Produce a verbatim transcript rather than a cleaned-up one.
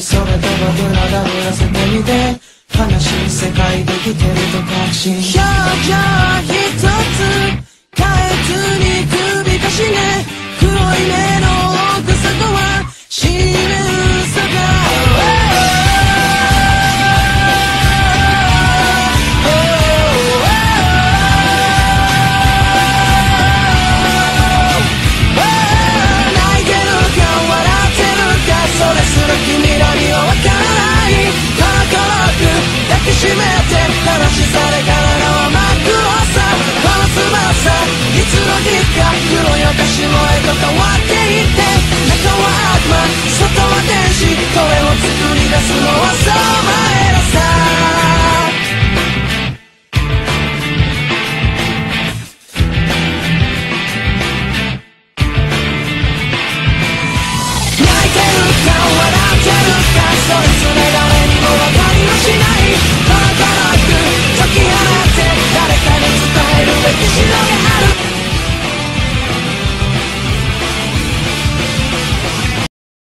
ちそれとはブラダを寄せてみて悲しい世界で生きてると確信表情ひとつ変えずに首かしげ